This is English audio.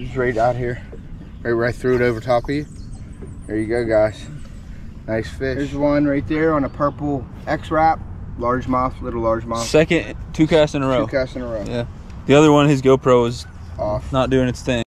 Just right out here. Right where I threw it over top of you. There you go, guys. Nice fish. There's one right there on a purple X-wrap. Largemouth, little largemouth. Second, two casts in a row. Yeah. The other one, his GoPro is off, not doing its thing.